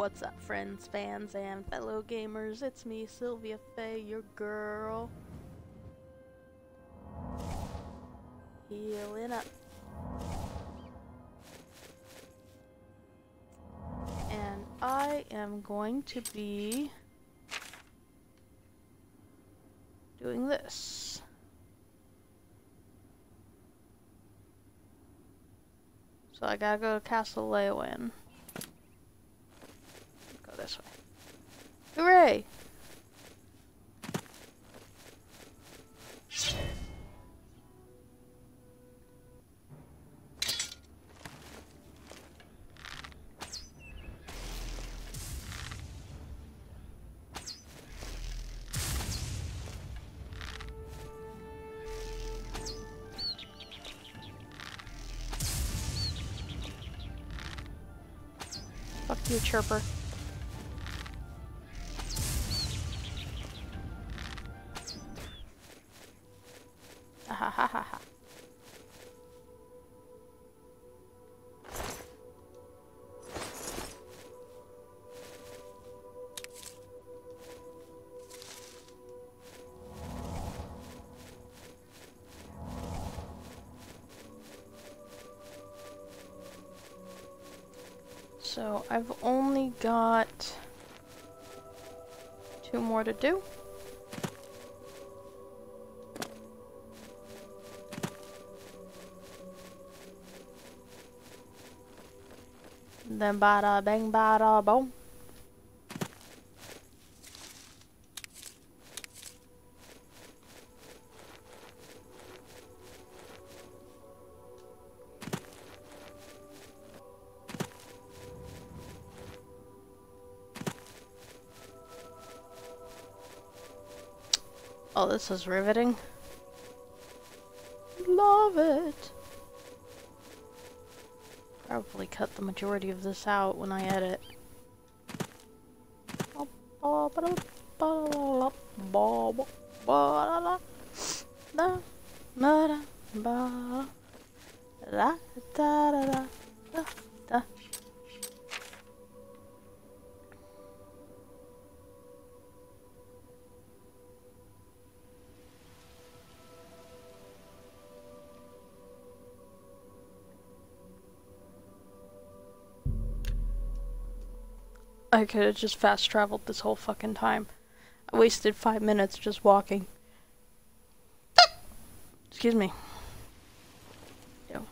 What's up, friends, fans, and fellow gamers? It's me, Sylvia Faye, your girl. Healing up. And I am going to be doing this. So I gotta go to Castle Leyawiin. Go this way. Hooray! You chirper. Ha ha ha ha. So I've only got two more to do. And then bada bang bada boom. Oh, this is riveting. Love it! Probably cut the majority of this out when I edit. I could have just fast traveled this whole fucking time. I wasted 5 minutes just walking. Excuse me. Yo.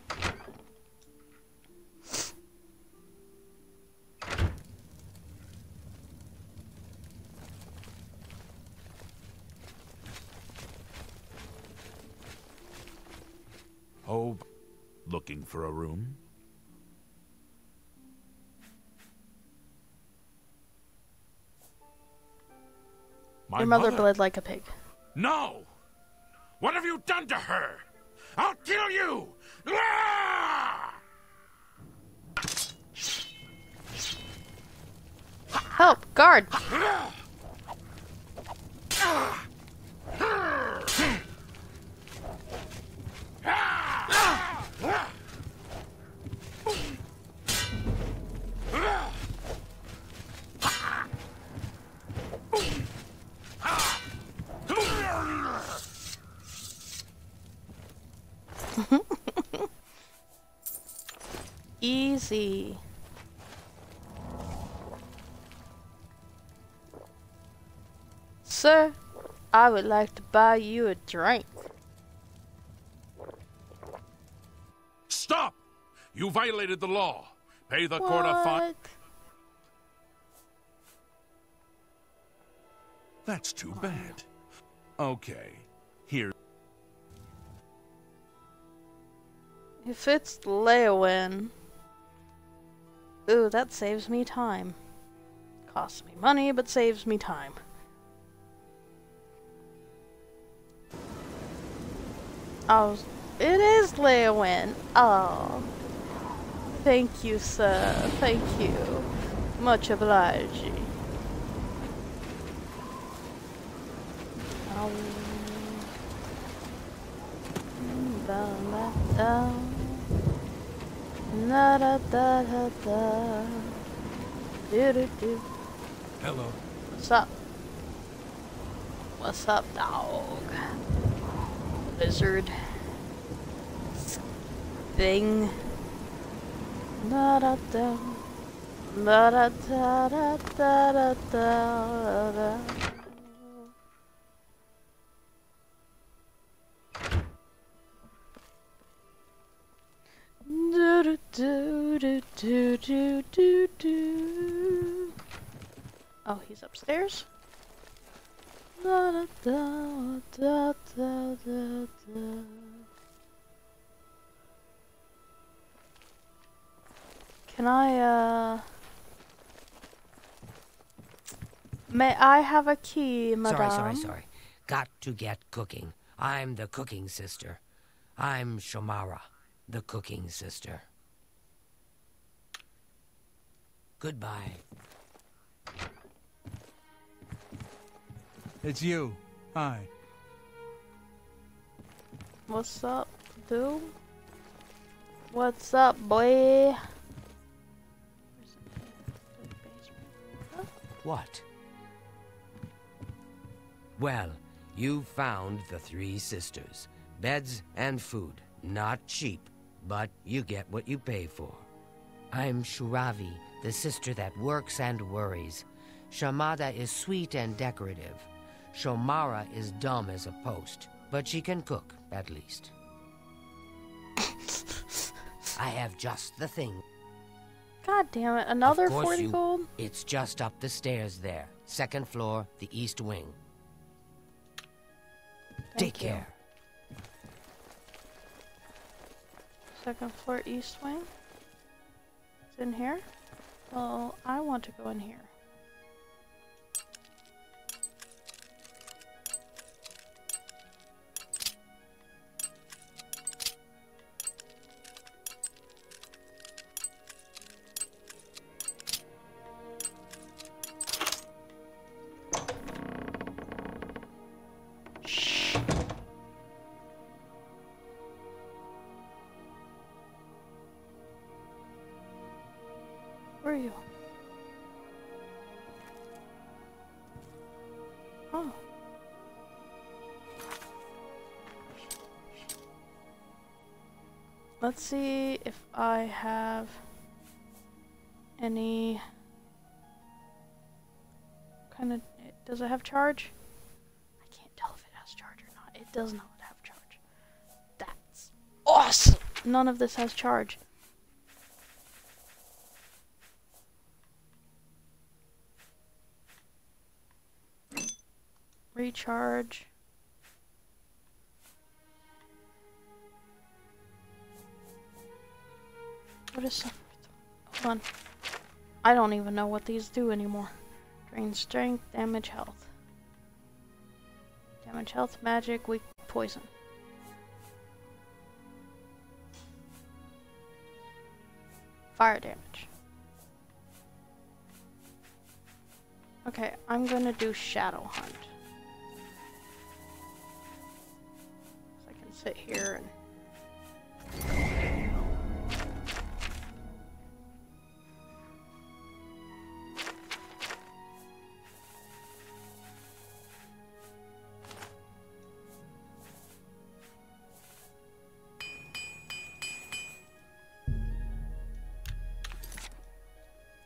Oh, looking for a room? Your mother bled like a pig. No! What have you done to her? I'll kill you! Help! Guard! Easy. Sir, I would like to buy you a drink. Stop! You violated the law. Pay the court a fine. That's too bad. Okay, here. If it's Leyawiin. Ooh, that saves me time. Costs me money, but saves me time. Oh, it is Leyawiin. Oh. Thank you, sir. Thank you. Much obliged. Oh. Da da da da da Do-do-do. Hello. What's up? What's up, dog? Lizard. Thing. Da da da da da da da da da da. Do do do do do do do. Oh, he's upstairs. Da da da da da da da. Can I, may I have a key, madame? Sorry. Got to get cooking. I'm the cooking sister. I'm Shomara, the cooking sister. Goodbye. It's you. Hi. What's up, dude? What's up, boy? What? Well, you found the three sisters. Beds and food. Not cheap, but you get what you pay for. I'm Shuravi, the sister that works and worries. Shamada is sweet and decorative. Shomara is dumb as a post, but she can cook, at least. I have just the thing. God damn it, another 40 gold? It's just up the stairs there. Second floor, the east wing. Take care. Second floor, east wing? It's in here? Well, I want to go in here. Let's see if I have any kind of... Does it have charge? I can't tell if it has charge or not. It does not have charge. That's awesome! None of this has charge. Recharge. What is some? Hold on. I don't even know what these do anymore. Drain strength, damage health. Damage health, magic, weak poison. Fire damage. Okay, I'm gonna do shadow hunt. So I can sit here and...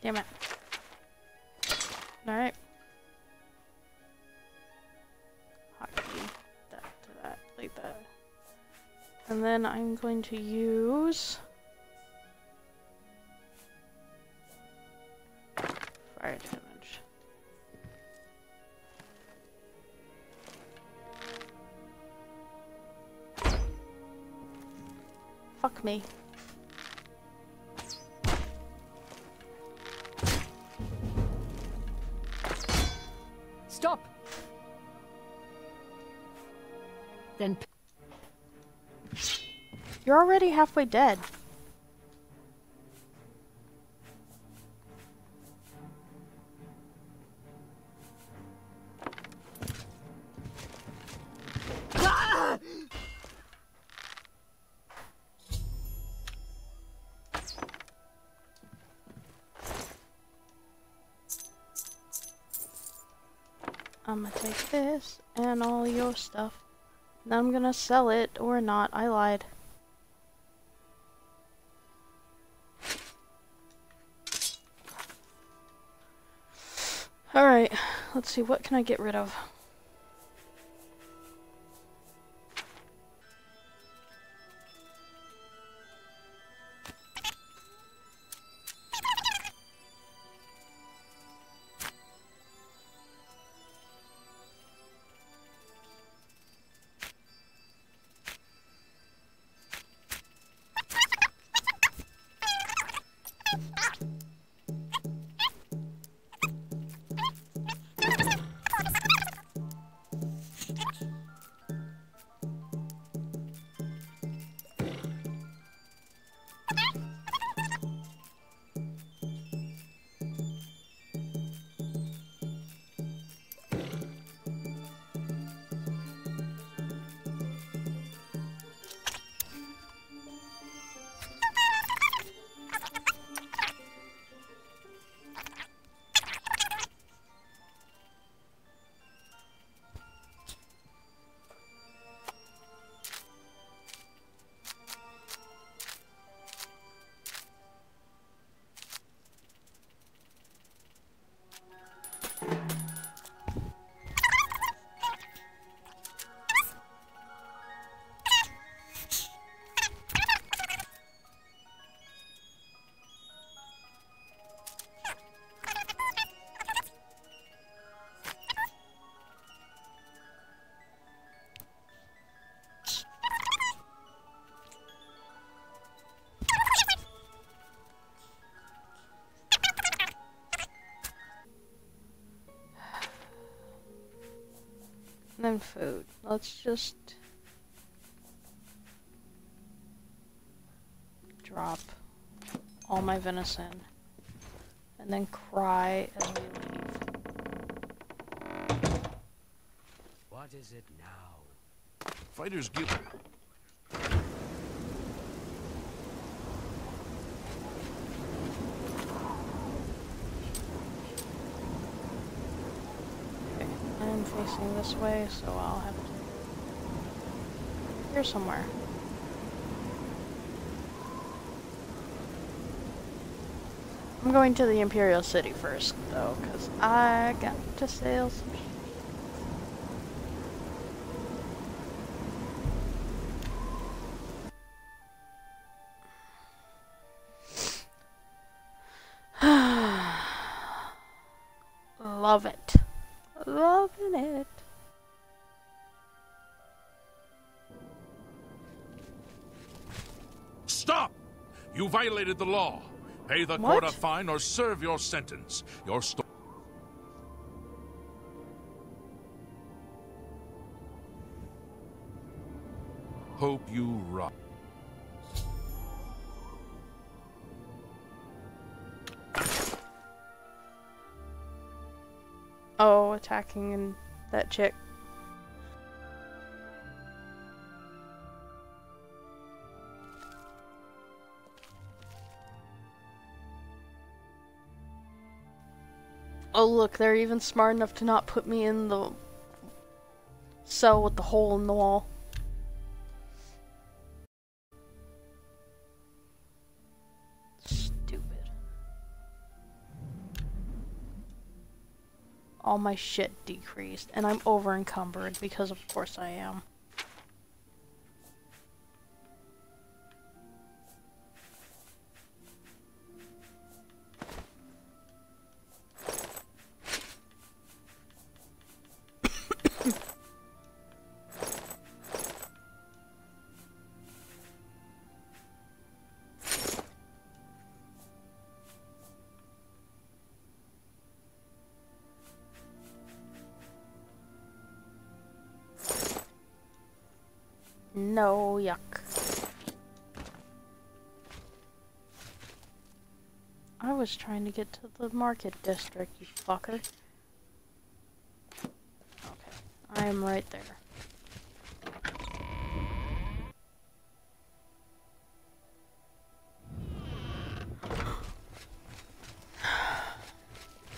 Damn it. Alright. Hockey. That to that. Like that. And then I'm going to use... fire damage. Fuck me. You're already halfway dead. Ah! I'm gonna take this and all your stuff. Then I'm gonna sell it, or not. I lied. Alright, let's see, what can I get rid of? And food. Let's just drop all my venison and then cry as we leave. What is it now? Fighters give. Facing this way, so I'll have to here somewhere. I'm going to the Imperial City first, though, because I got to sail some shit. Love it. Loving it. Stop! You violated the law. Pay the court a fine or serve your sentence. Your story. Hope you rot. Oh, attacking and that chick. Oh look, they're even smart enough to not put me in the cell with the hole in the wall. All my shit decreased, and I'm over encumbered because of course I am. No, yuck. I was trying to get to the market district, you fucker. Okay, I am right there.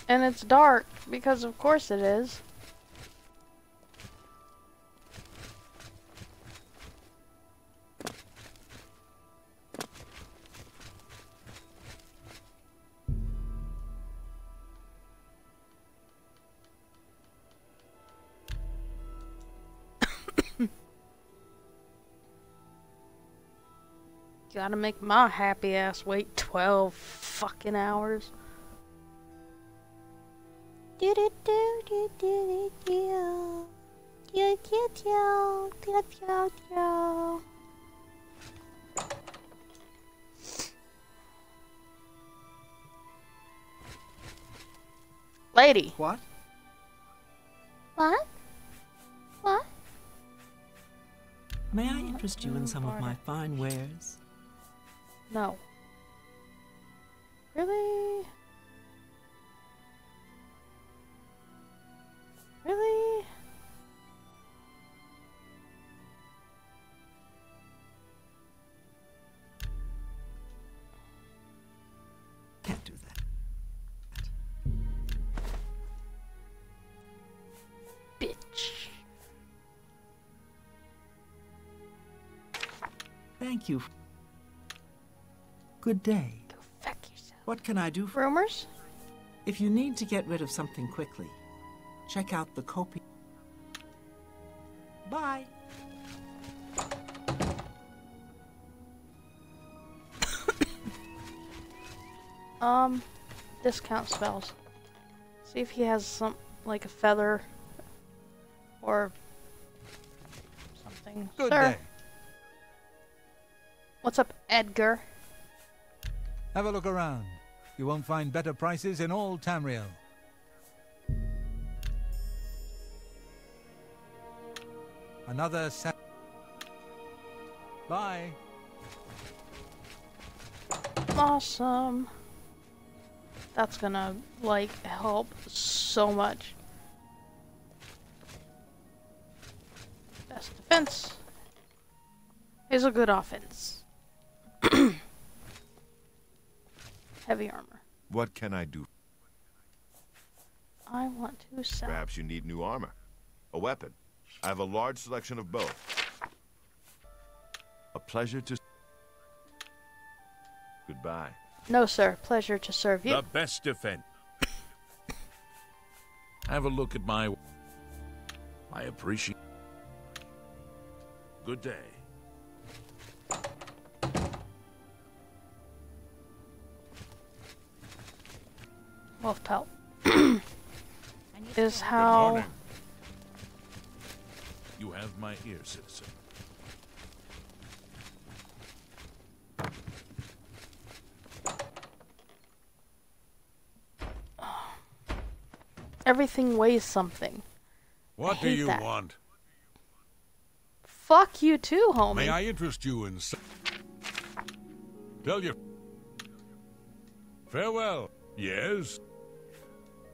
And it's dark, because of course it is. Gotta make my happy ass wait 12 fucking hours. Lady. What? What? What? May I interest you in some of my fine wares? No. Really? Really? Can't do that. Bitch. Thank you. Good day. Go fuck yourself. What can I do for you? Rumors? If you need to get rid of something quickly, check out the copy. Bye. Discount spells. See if he has some, like a feather or something. Good day. What's up, Edgar? Have a look around. You won't find better prices in all Tamriel. Another set. Bye. Awesome. That's gonna, like, help so much. Best defense is a good offense. Heavy armor. What can I do? I want to sell. Perhaps you need new armor. A weapon. I have a large selection of both. A pleasure to... Goodbye. No, sir. Pleasure to serve you. The best defense. Have a look at my... I appreciate... Good day. Wolf pelt is how you have my ear, citizen. Everything weighs something. What do you want? Fuck you too, homie. May I interest you in some? Tell you. Farewell. Yes.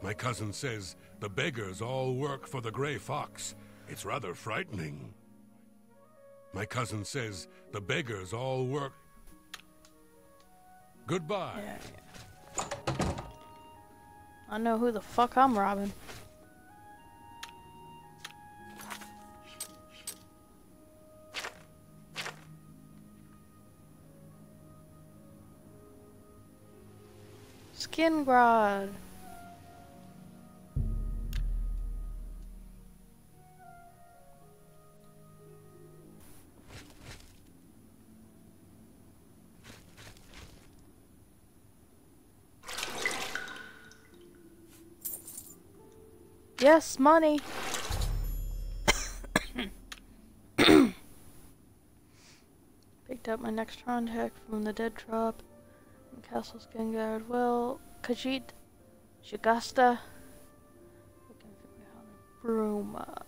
My cousin says the beggars all work for the grey fox. It's rather frightening. My cousin says the beggars all work. Goodbye. Yeah, yeah. I know who the fuck I'm robbing. Skingrad. Yes, money. Picked up my next contact from the dead trap in Castle Skingrad. Well, Khajiit, Shagasta, Bruma.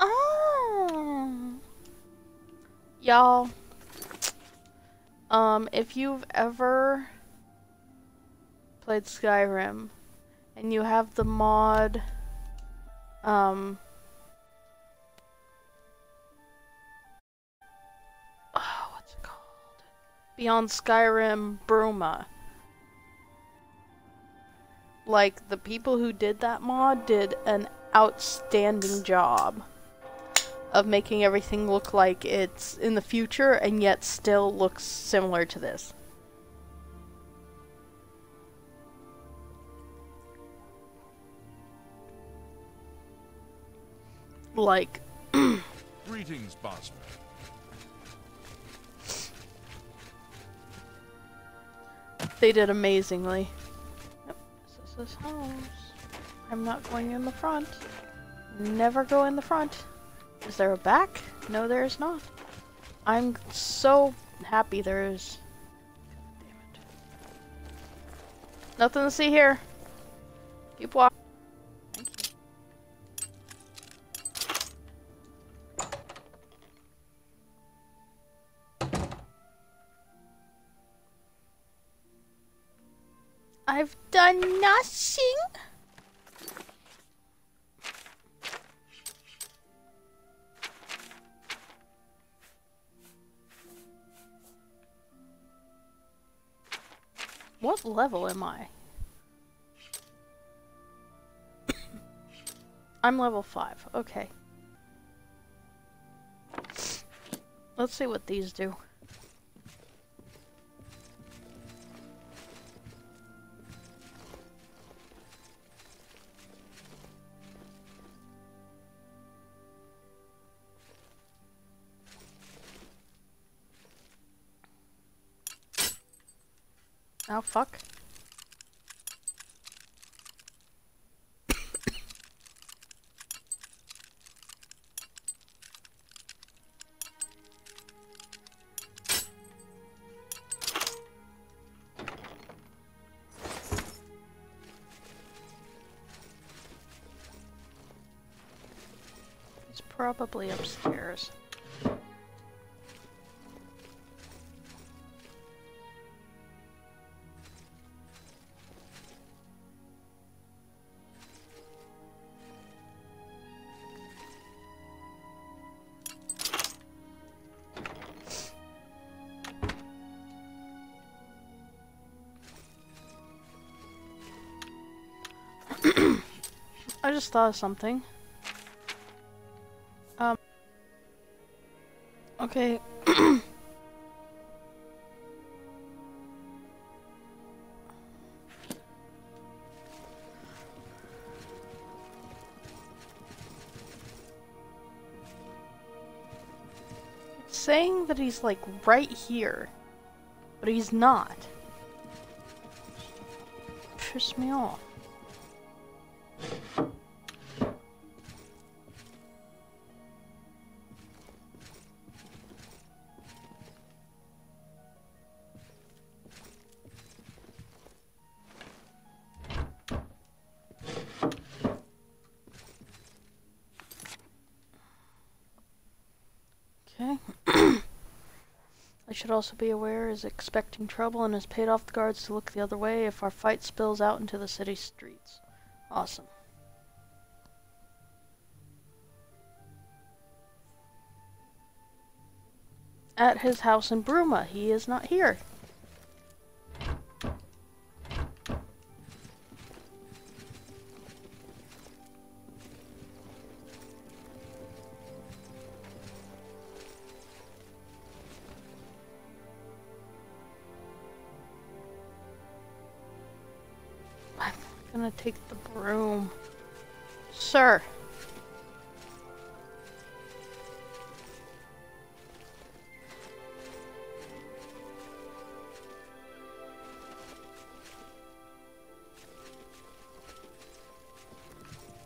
Ah, y'all. If you've ever played Skyrim and you have the mod. Oh, what's it called? Beyond Skyrim, Bruma. Like, the people who did that mod did an outstanding job of making everything look like it's in the future and yet still looks similar to this. Like, greetings, boss. They did amazingly. Yep, this is his house. I'm not going in the front. Never go in the front. Is there a back? No, there is not. I'm so happy there is. God damn it. Nothing to see here. Keep walking. Thank you. I've done nothing. What level am I? I'm level 5. Okay. Let's see what these do. Oh, fuck. It's probably upstairs. I just thought of something. Okay. It's saying that he's like right here, but he's not. Piss me off. Should also be aware is expecting trouble and has paid off the guards to look the other way if our fight spills out into the city streets. Awesome. At his house in Bruma, he is not here. Take the broom. Sir.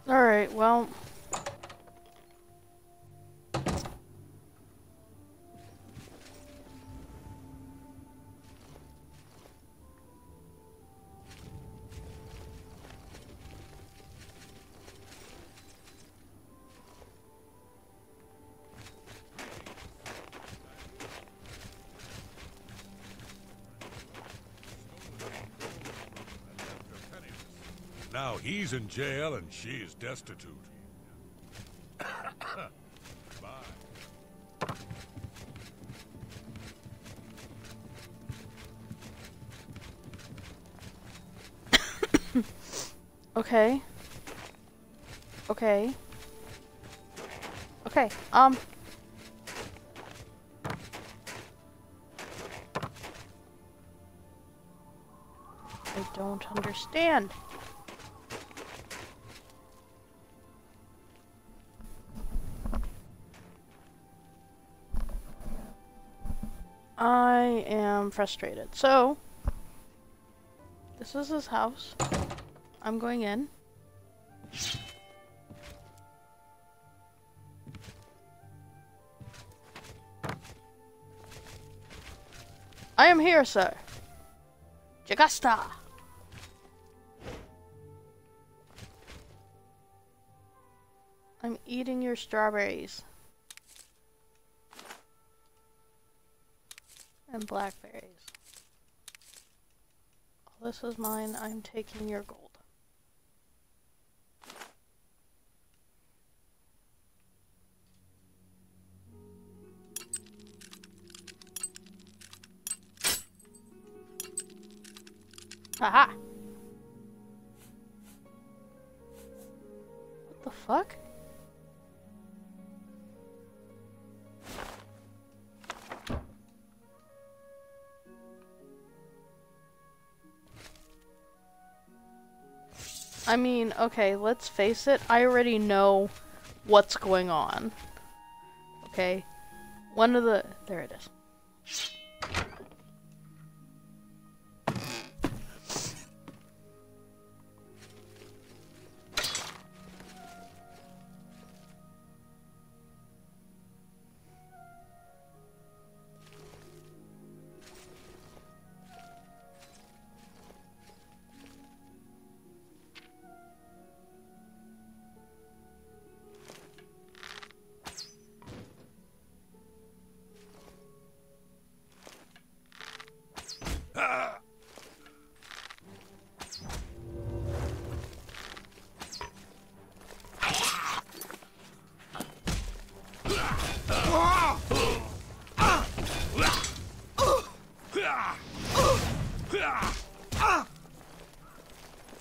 Alright, well. Now he's in jail and she's destitute. Bye. Okay. Okay. Okay. I don't understand. I am frustrated. So, This is his house. I'm going in. I am here, sir. Shagasta. I'm eating your strawberries. And blackberries. All this is mine. I'm taking your gold. Aha! What the fuck? I mean, okay, let's face it, I already know what's going on. Okay? One of the... there it is.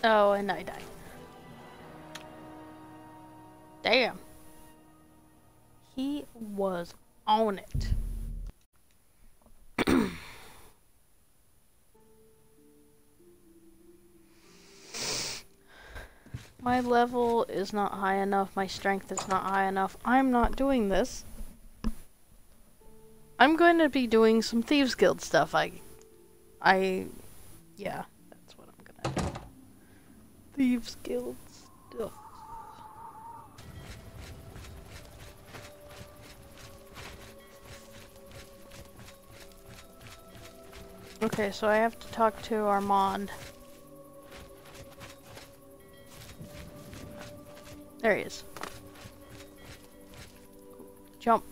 Oh, and I died. Damn. He was on it. My level is not high enough. My strength is not high enough. I'm not doing this. I'm going to be doing some Thieves Guild stuff. Yeah. Thieves Guild stuff. Okay, so I have to talk to Armand. There he is. Jump,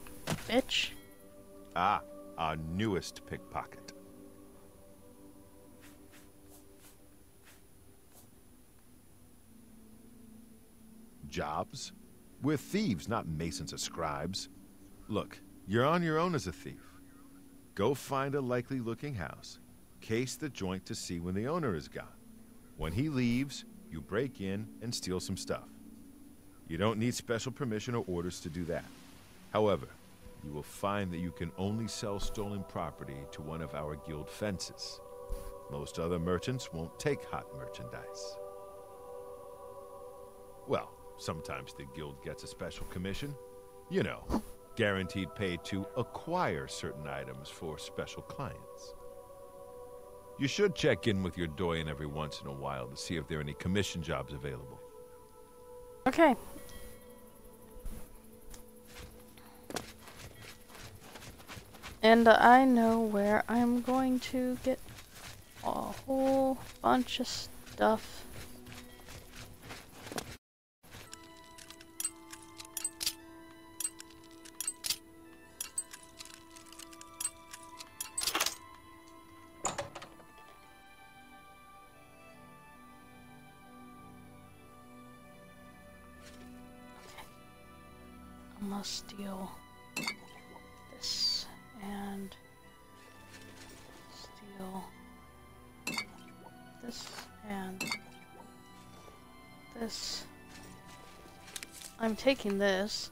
bitch. Ah, our newest pickpocket. Jobs? We're thieves, not masons or scribes. Look, you're on your own as a thief. Go find a likely-looking house, case the joint to see when the owner is gone. When he leaves, you break in and steal some stuff. You don't need special permission or orders to do that. However, you will find that you can only sell stolen property to one of our guild fences. Most other merchants won't take hot merchandise. Well, sometimes the guild gets a special commission. You know, guaranteed pay to acquire certain items for special clients. You should check in with your doyen every once in a while to see if there are any commission jobs available. Okay. And I know where I'm going to get a whole bunch of stuff. Steal this and steal this and this. I'm taking this.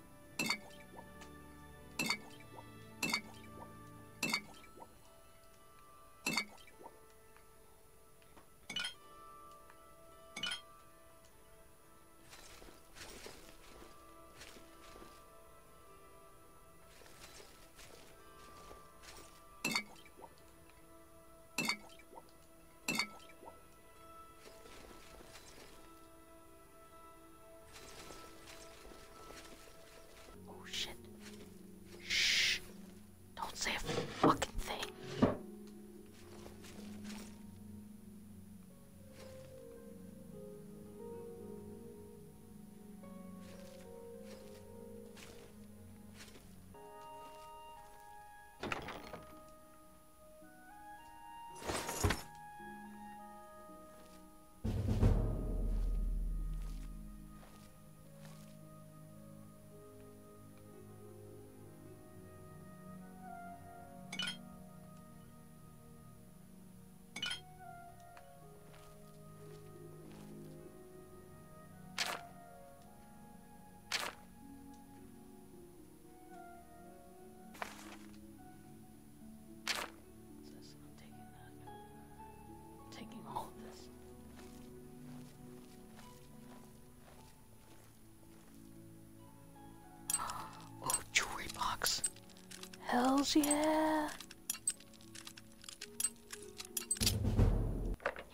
she here?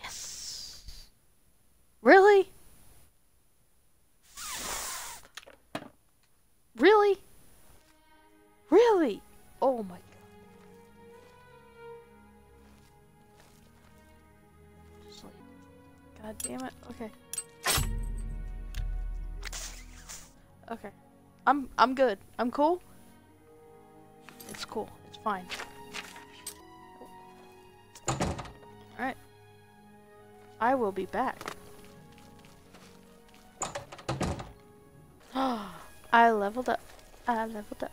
Yes. Really? Really? Really? Oh my God. Just like, God damn it. Okay. Okay. I'm good. I'm cool. It's cool. It's fine. Alright. I will be back. I leveled up. I leveled up.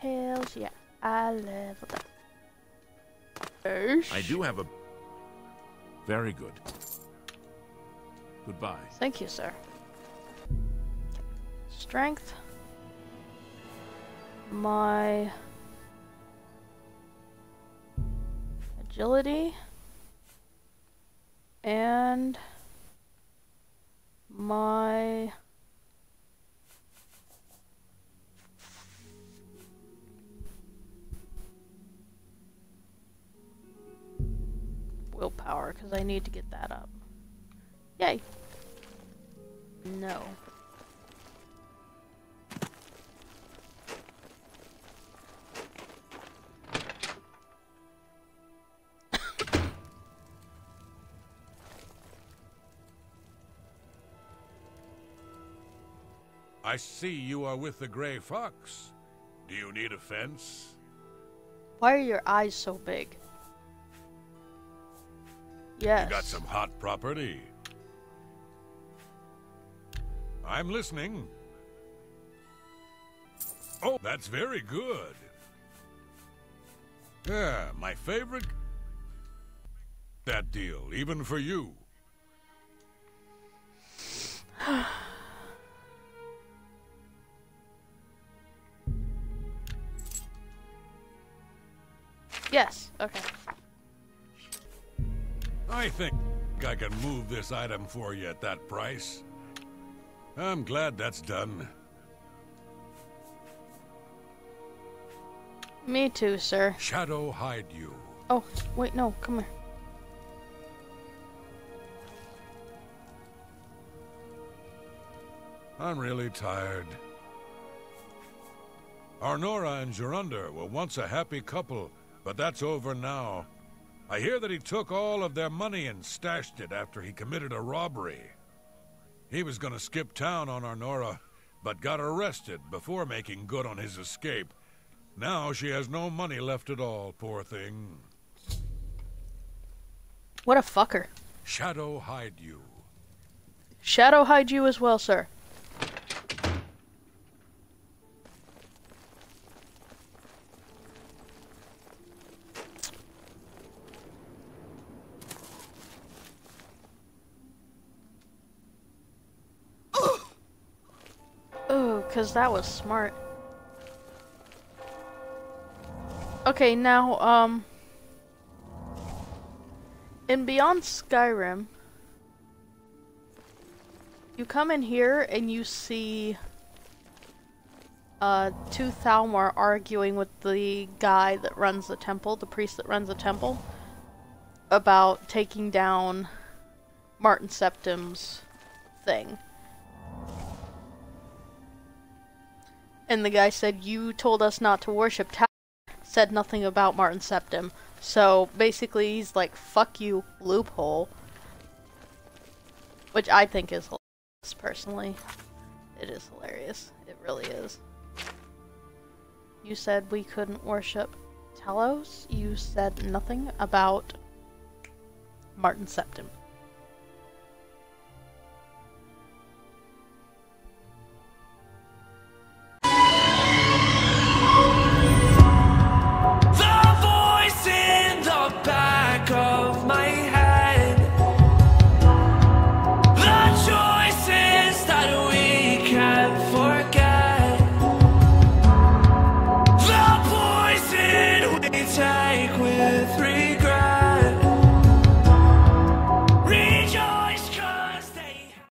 Hell yeah. I leveled up. Oosh. I do have a... Very good. Goodbye. Thank you, sir. Strength. My... Agility. And... My... willpower, because I need to get that up. Yay! No. I see you are with the Grey Fox. Do you need a fence? Why are your eyes so big? Yes. You got some hot property. I'm listening. Oh, that's very good. Yeah, my favorite. That deal, even for you. Yes, okay. I think I can move this item for you at that price. I'm glad that's done. Me too, sir. Shadow hide you. Oh, wait, no, come here. I'm really tired. Arnora and Jerunda were once a happy couple, but that's over now. I hear that he took all of their money and stashed it after he committed a robbery. He was gonna skip town on Arnora, but got arrested before making good on his escape. Now she has no money left at all, poor thing. What a fucker. Shadow hide you. Shadow hide you as well, sir. Because that was smart. Okay, now, in Beyond Skyrim, you come in here and you see two Thalmor arguing with the guy that runs the temple, the priest that runs the temple, about taking down Martin Septim's thing. And the guy said, you told us not to worship Talos, said nothing about Martin Septim. So basically he's like, fuck you, loophole. Which I think is hilarious, personally. It is hilarious. It really is. You said we couldn't worship Talos. You said nothing about Martin Septim.